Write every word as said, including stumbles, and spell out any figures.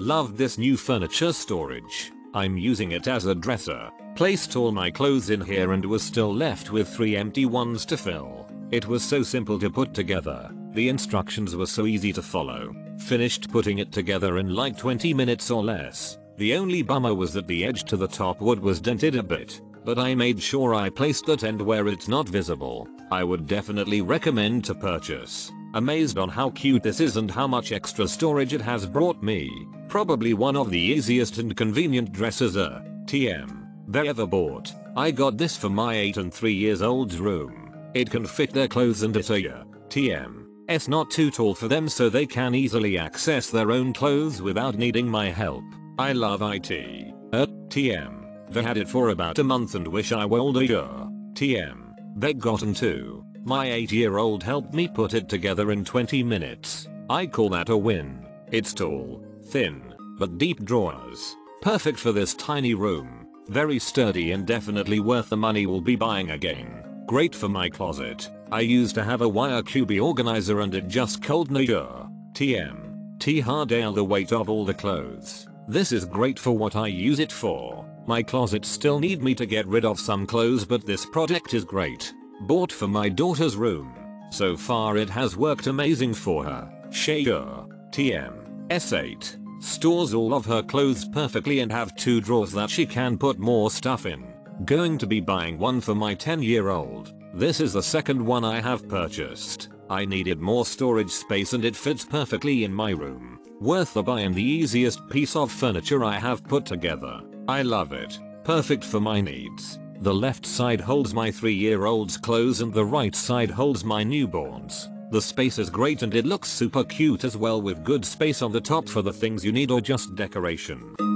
Love this new furniture storage. I'm using it as a dresser. Placed all my clothes in here and was still left with three empty ones to fill. It was so simple to put together. The instructions were so easy to follow. Finished putting it together in like twenty minutes or less. The only bummer was that the edge to the top wood was dented a bit, but I made sure I placed that end where it's not visible. I would definitely recommend to purchase. Amazed on how cute this is and how much extra storage it has brought me. Probably one of the easiest and convenient dressers uh, T M they ever bought. I got this for my eight and three years old's room. It can fit their clothes and it's a uh, T M it's not too tall for them, so they can easily access their own clothes without needing my help. I love it. Uh, T M they had it for about a month and wish I were older. Uh, T M they gotten too. My eight year old helped me put it together in twenty minutes. I call that a win. It's tall, thin, but deep drawers. Perfect for this tiny room. Very sturdy and definitely worth the money we'll be buying again. Great for my closet. I used to have a wire cubby organizer and it just cold nature. T M. T Hardale the weight of all the clothes. This is great for what I use it for. My closets still need me to get rid of some clothes, but this product is great. Bought for my daughter's room. So far it has worked amazing for her. Shader T M S eight stores all of her clothes perfectly and have two drawers that she can put more stuff in. Going to be buying one for my ten year old. This is the second one I have purchased. I needed more storage space and it fits perfectly in my room. Worth the buy and the easiest piece of furniture I have put together. I love it. Perfect for my needs. The left side holds my three year old's clothes and the right side holds my newborn's. The space is great and it looks super cute as well, with good space on the top for the things you need or just decoration.